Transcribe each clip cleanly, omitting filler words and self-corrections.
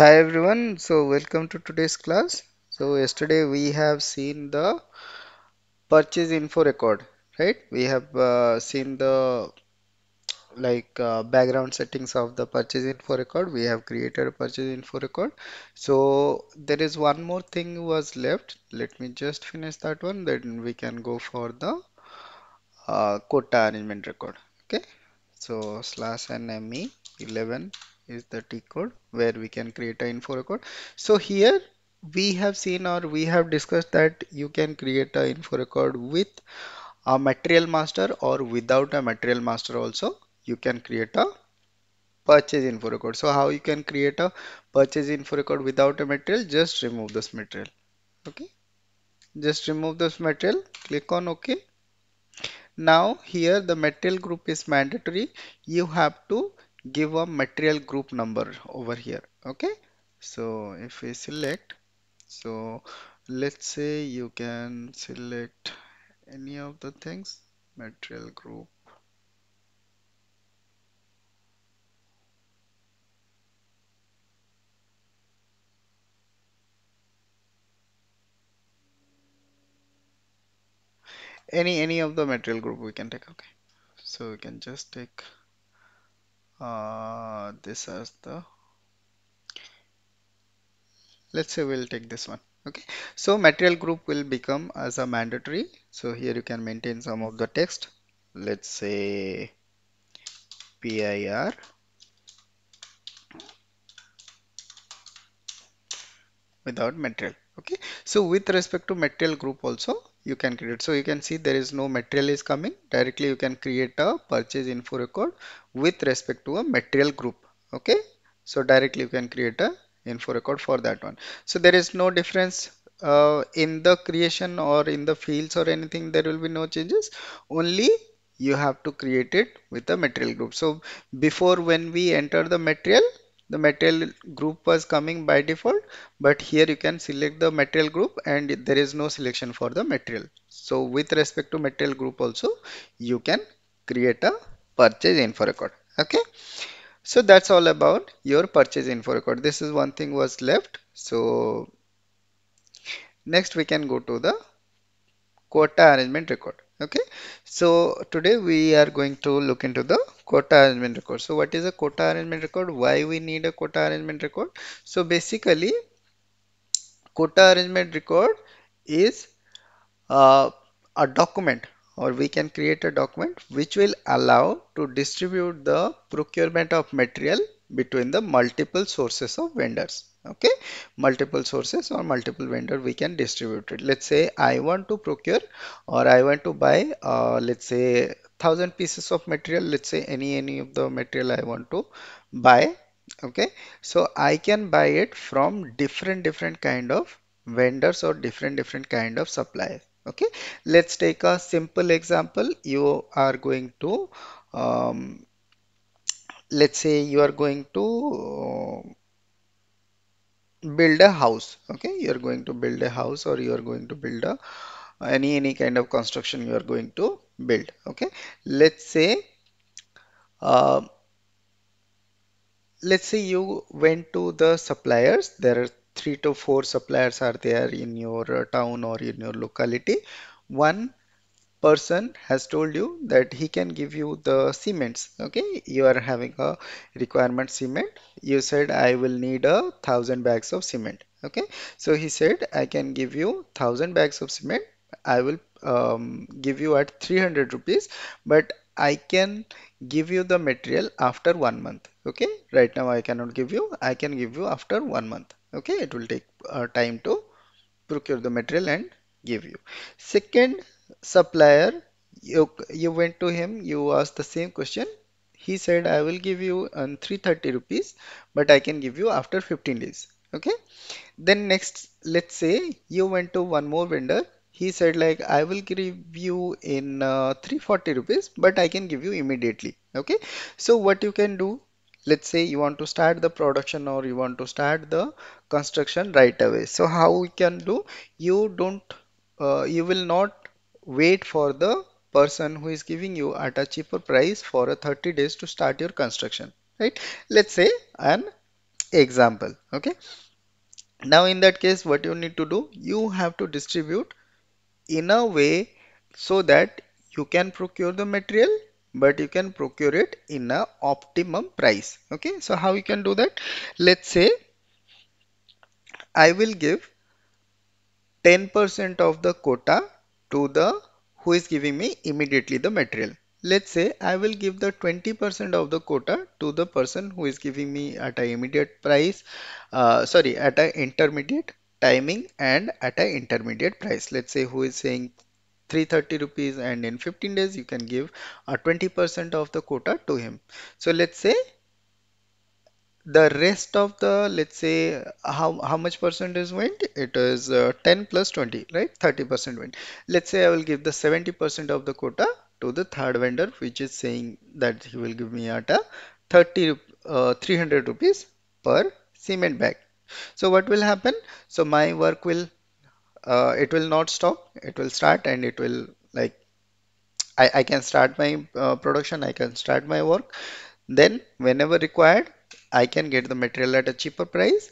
Hi everyone, so welcome to today's class. So yesterday we have seen the purchase info record, right? We have seen the background settings of the purchase info record. We have created a purchase info record. So there is one more thing was left. Let me just finish that one, then we can go for the quota arrangement record. Okay, so slash NME 11 is the T code where we can create an info record. So here we have seen or we have discussed that you can create an info record with a material master or without a material master also you can create a purchase info record. So how you can create a purchase info record without a material? Just remove this material. Okay, just remove this material, click on OK. Now here the material group is mandatory. You have to give a material group number over here. Okay, so if we select, so let's say you can select any of the things, material group, any of the material group we can take. Okay, so we can just take this as the, let's say we'll take this one. Okay, so material group will become as a mandatory. So here you can maintain some of the text, let's say PIR without material. Okay, so with respect to material group also you can create. So you can see there is no material is coming. Directly you can create a purchase info record with respect to a material group. Okay, so directly you can create a info record for that one. So there is no difference in the creation or in the fields or anything. There will be no changes, only you have to create it with the material group. So before, when we enter the material group was coming by default, but here you can select the material group and there is no selection for the material. So with respect to material group also you can create a purchase info record. Okay, so that's all about your purchase info record. This is one thing was left. So next we can go to the quota arrangement record. Okay, so today we are going to look into the quota arrangement record. So what is a quota arrangement record? Why we need a quota arrangement record? So basically quota arrangement record is a document, or we can create a document which will allow to distribute the procurement of material between the multiple sources of vendors. Okay, multiple sources or multiple vendor we can distribute it. Let's say I want to procure or I want to buy let's say 1,000 pieces of material. Let's say any of the material I want to buy. Okay, so I can buy it from different kind of vendors or different kind of suppliers. Okay, let's take a simple example. You are going to let's say you are going to build a house. Okay, you are going to build a house, or you are going to build a any kind of construction you are going to build. Okay, let's say you went to the suppliers. There are 3 to 4 suppliers are there in your town or in your locality. One person has told you that he can give you the cements. Okay, you are having a requirement cement. You said I will need 1,000 bags of cement. Okay, so he said I can give you 1,000 bags of cement. I will give you at 300 rupees, but I can give you the material after 1 month. Okay, right now I cannot give you. I can give you after 1 month. Okay, it will take time to procure the material and give you. Second supplier, you went to him, you asked the same question. He said I will give you 330 rupees, but I can give you after 15 days. Okay, then next, let's say you went to one more vendor. He said like I will give you in 340 rupees, but I can give you immediately. Okay, so what you can do, let's say you want to start the production or you want to start the construction right away. So how we can do, you don't you will not wait for the person who is giving you at a cheaper price for a 30 days to start your construction, right? Let's say an example. Okay, now in that case what you need to do, you have to distribute in a way so that you can procure the material, but you can procure it in a optimum price. Okay, so how you can do that? Let's say I will give 10% of the quota to the who is giving me immediately the material. Let's say I will give the 20% of the quota to the person who is giving me at an immediate price, at an intermediate timing and at an intermediate price. Let's say who is saying 330 rupees and in 15 days you can give 20% of the quota to him. So let's say the rest of the, let's say how much percentage went? It is 10 plus 20, right? 30% went. Let's say I will give the 70% of the quota to the third vendor, which is saying that he will give me at 300 rupees per cement bag. So what will happen? So my work will it will not stop, it will start, and it will like I can start my production, I can start my work. Then whenever required, I can get the material at a cheaper price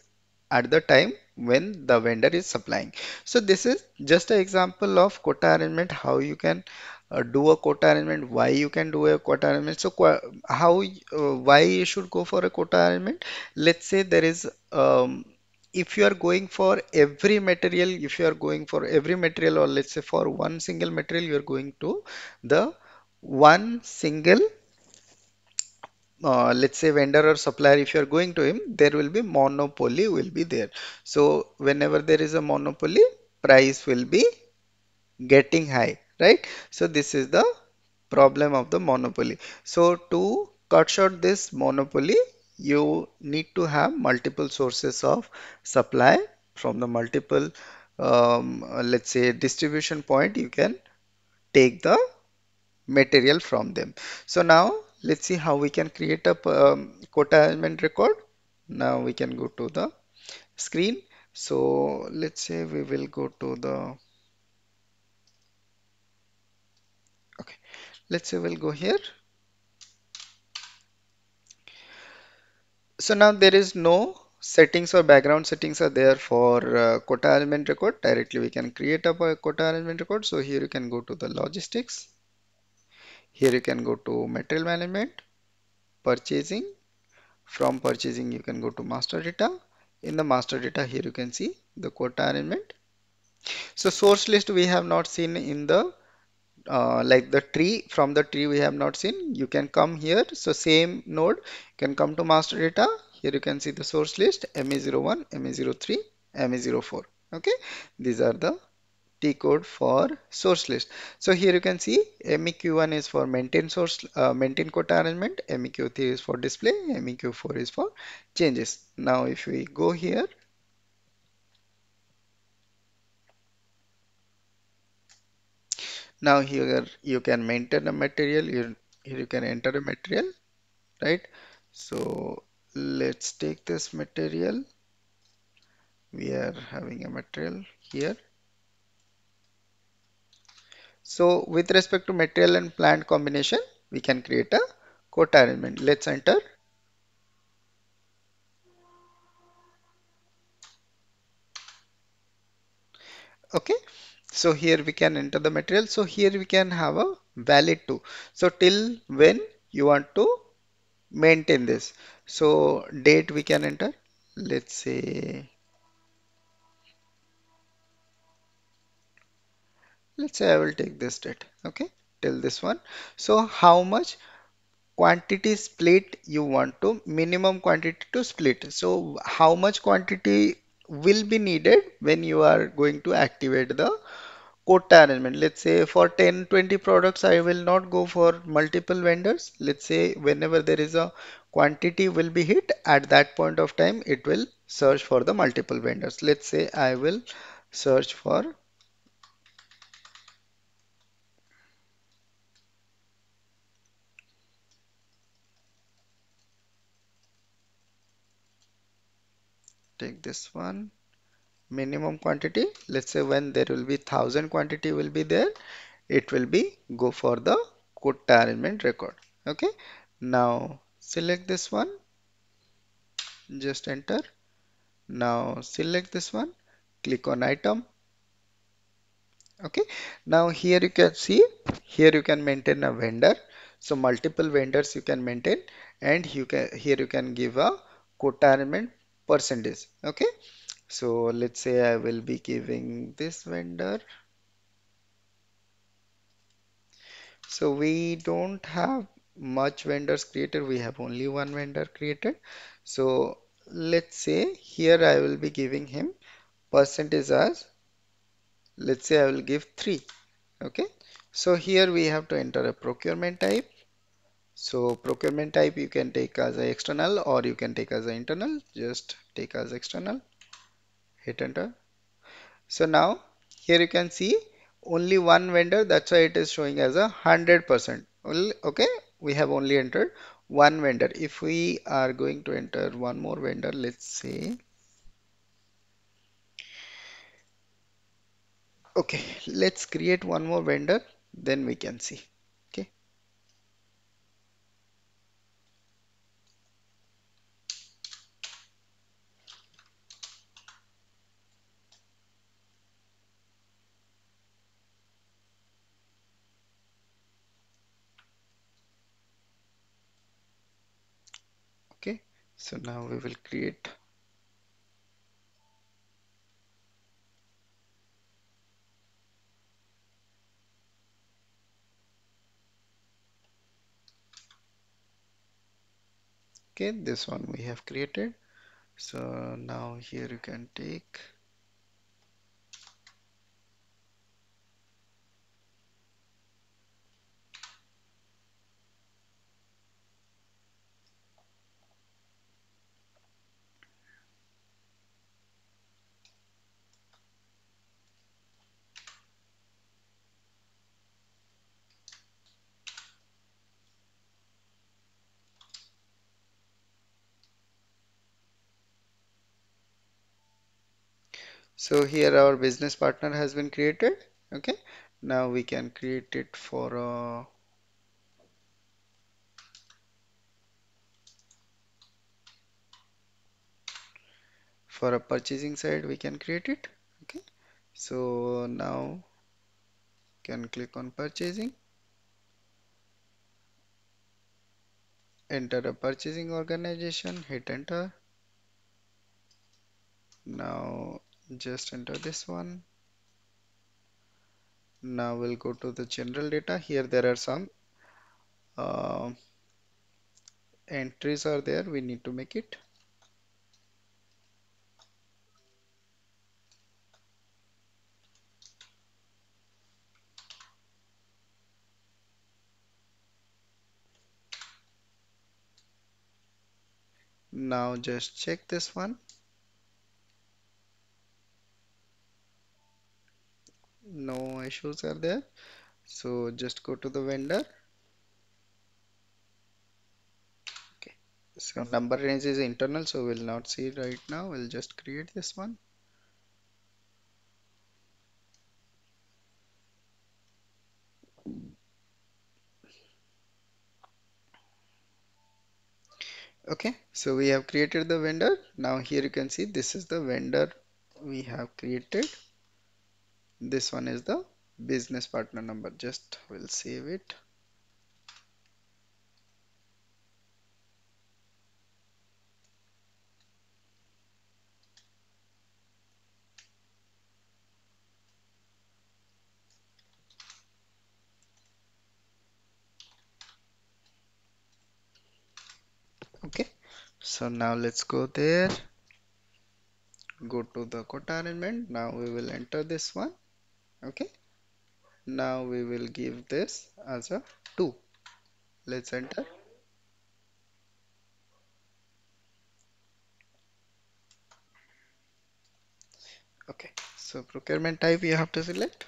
at the time when the vendor is supplying. So this is just an example of quota arrangement, how you can do a quota arrangement, why you can do a quota arrangement. So why you should go for a quota arrangement? Let's say there is if you are going for every material, or let's say for one single material, you are going to the one single let's say vendor or supplier. If you are going to him, there will be monopoly will be there. So whenever there is a monopoly, price will be getting high, right? So this is the problem of the monopoly. So to cut short this monopoly, you need to have multiple sources of supply from the multiple let's say distribution point. You can take the material from them. So now let's see how we can create a quota arrangement record. Now we can go to the screen. So let's say we will go to the, okay, let's say we'll go here. So now there is no settings or background settings are there for quota arrangement record. Directly we can create up a quota arrangement record. So here you can go to the logistics. Here you can go to material management, purchasing. From purchasing you can go to master data. In the master data here you can see the quota arrangement. So source list we have not seen in the like the tree, from the tree we have not seen. You can come here, so same node, you can come to master data. Here you can see the source list ME01, ME03, ME04. Okay, these are the T code for source list. So here you can see MEQ1 is for maintain source, maintain quota arrangement, MEQ3 is for display, MEQ4 is for changes. Now if we go here, now here you can maintain a material, here you can enter a material, right? So let's take this material. We are having a material here. So with respect to material and plant combination, we can create a quota arrangement. Let's enter. Okay, so here we can enter the material. So here we can have a valid to. So till when you want to maintain this. So date we can enter. Let's say, I will take this date, okay, till this one. So how much quantity split you want to, minimum quantity to split. So how much quantity will be needed when you are going to activate the quota arrangement. Let's say for 10-20 products, I will not go for multiple vendors. Let's say whenever there is a quantity will be hit, at that point of time, it will search for the multiple vendors. Let's say I will search for this one minimum quantity. Let's say when there will be 1000 quantity will be there, it will be go for the quota arrangement record. Okay, now select this one. just enter. Now select this one, click on item. Okay, now here you can see, here you can maintain a vendor, so multiple vendors you can maintain, and you can, here you can give a co-retirement percentage. Okay, so let's say I will be giving this vendor. So we don't have much vendors created, we have only one vendor created. So let's say here I will be giving him percentage as, let's say I will give 3. Okay, so here we have to enter a procurement type. So procurement type you can take as a external or you can take as a internal, just take as external, hit enter. So now here you can see only one vendor, that's why it is showing as 100%. Okay, we have only entered one vendor. If we are going to enter one more vendor, let's say, okay, let's create one more vendor, then we can see. Okay, so now we will create. Okay, this one we have created. So now here you can take, so here our business partner has been created. Okay, now we can create it for a purchasing side we can create it. Okay, so now can click on purchasing, enter a purchasing organization, hit enter. Now just enter this one. Now we'll go to the general data. Here there are some entries are there, we need to make it. Now just check this one. No issues are there, so just go to the vendor. Okay, so number range is internal, so we'll not see it right now, we'll just create this one. Okay, so we have created the vendor. Now here you can see this is the vendor we have created. This one is the business partner number, just we'll save it. Okay, so now let's go there, go to the quota arrangement. Now we will enter this one. Okay, now we will give this as a 2. Let's enter. Okay, so procurement type you have to select.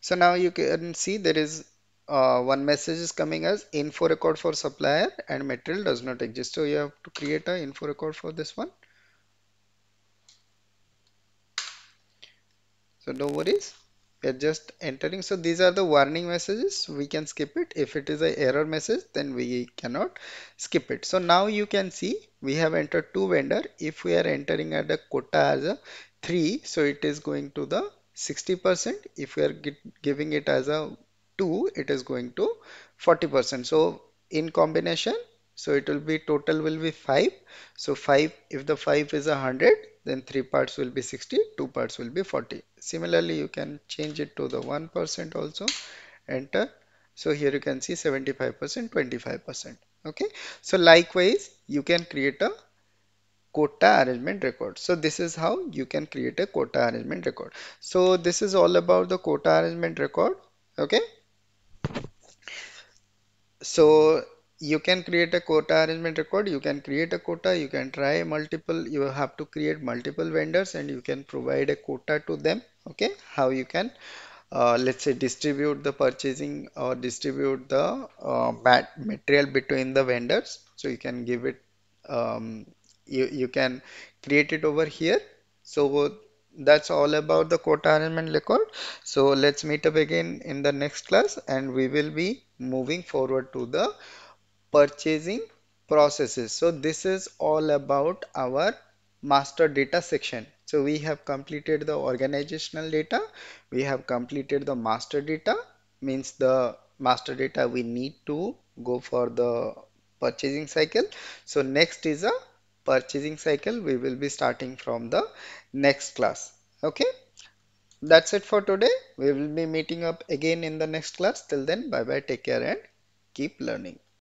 So now you can see there is one message is coming as info record for supplier and material does not exist. So you have to create an info record for this one. So no worries, we are just entering. So these are the warning messages, we can skip it. If it is an error message, then we cannot skip it. So now you can see we have entered 2 vendor. If we are entering at the quota as a 3, so it is going to the 60%. If we are giving it as a 2, it is going to 40%. So in combination, so it will be total will be 5. So 5, if the 5 is 100, then 3 parts will be 60, 2 parts will be 40. Similarly, you can change it to the 1% also, enter. So here you can see 75%, 25%. Okay, so likewise you can create a quota arrangement record. So this is how you can create a quota arrangement record. So this is all about the quota arrangement record. Okay, so you can create a quota arrangement record, you can create a quota, you can try multiple, you have to create multiple vendors and you can provide a quota to them. Okay, how you can let's say distribute the purchasing or distribute the material between the vendors. So you can give it you can create it over here. So that's all about the quota arrangement record. So let's meet up again in the next class and we will be moving forward to the purchasing processes. So this is all about our master data section. So we have completed the organizational data, we have completed the master data, means the master data we need to go for the purchasing cycle. So next is a purchasing cycle, we will be starting from the next class. Okay, that's it for today. We will be meeting up again in the next class. Till then, bye bye, take care and keep learning.